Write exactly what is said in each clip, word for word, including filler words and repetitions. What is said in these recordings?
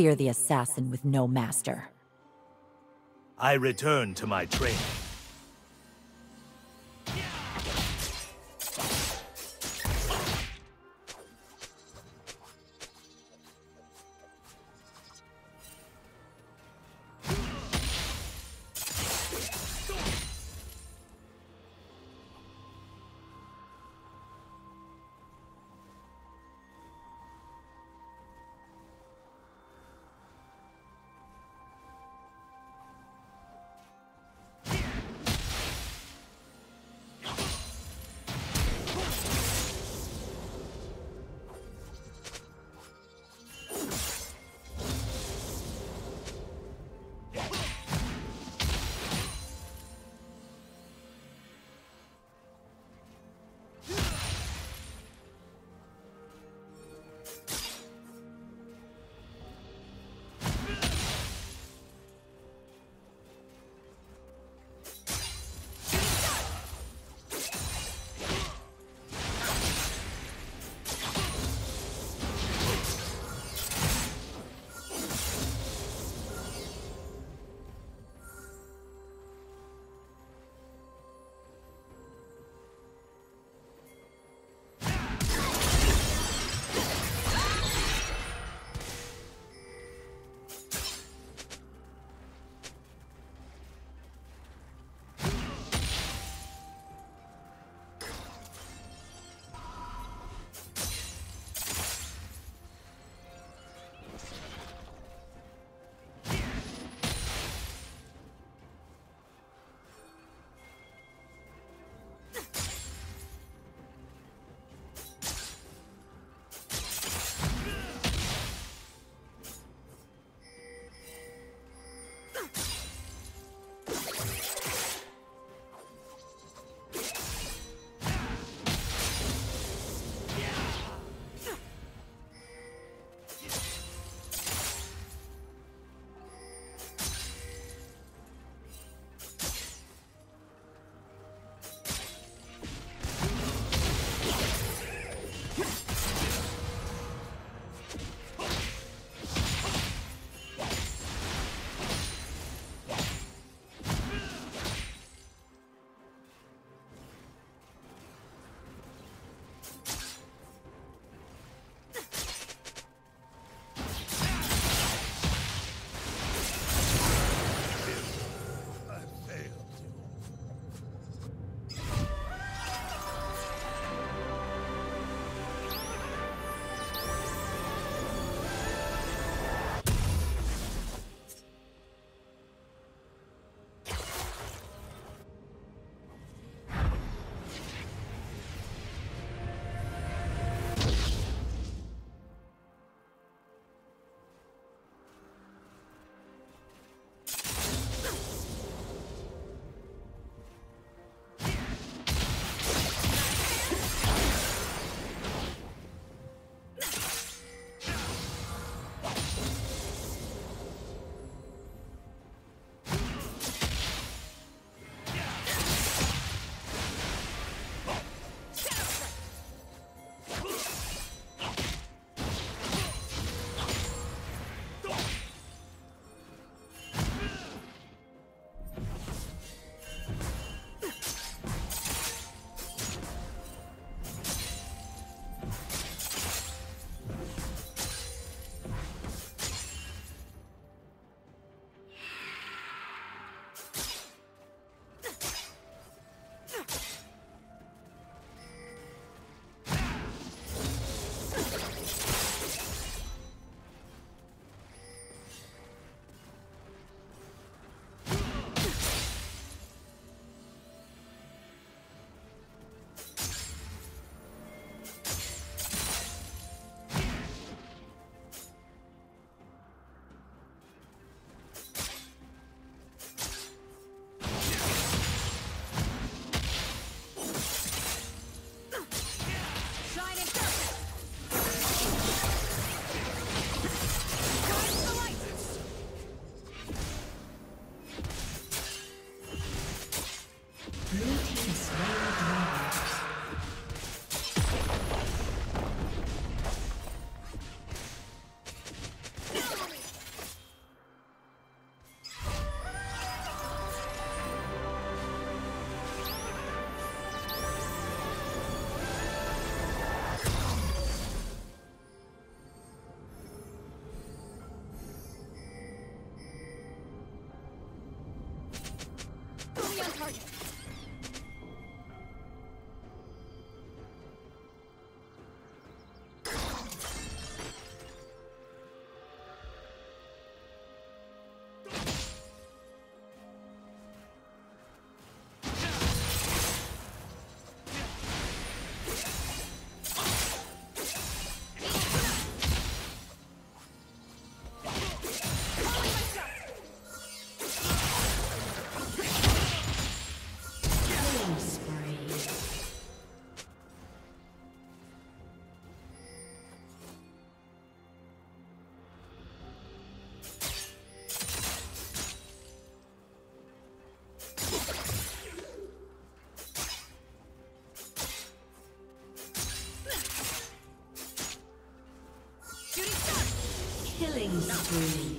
Fear the assassin with no master. I return to my training. target. Killing spree.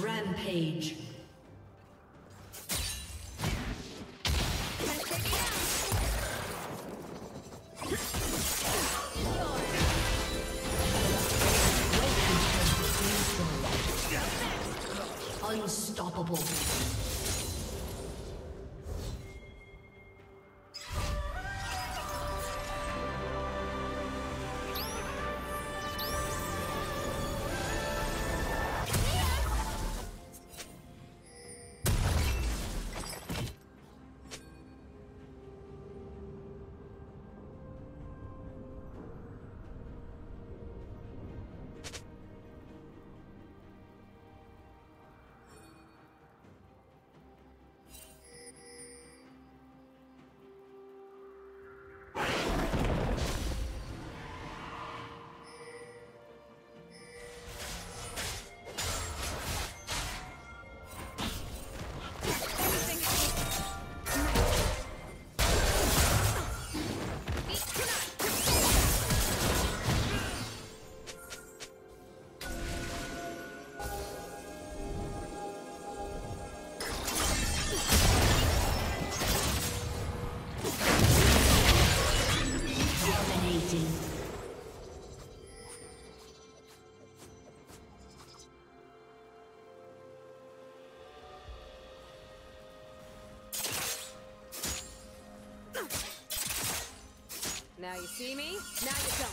Rampage. Unstoppable. See me? Now you don't.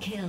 Kill.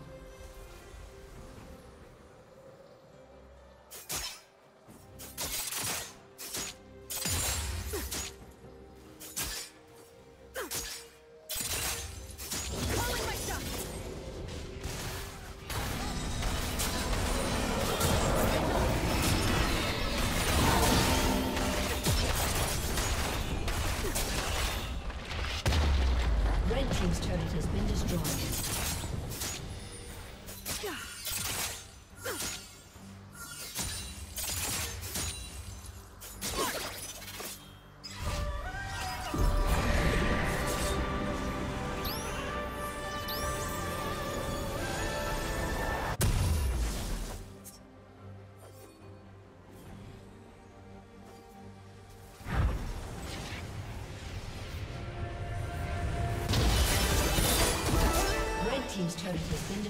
Team's turret has been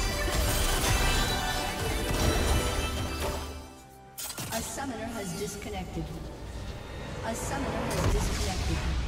destroyed. A summoner has disconnected. A summoner has disconnected.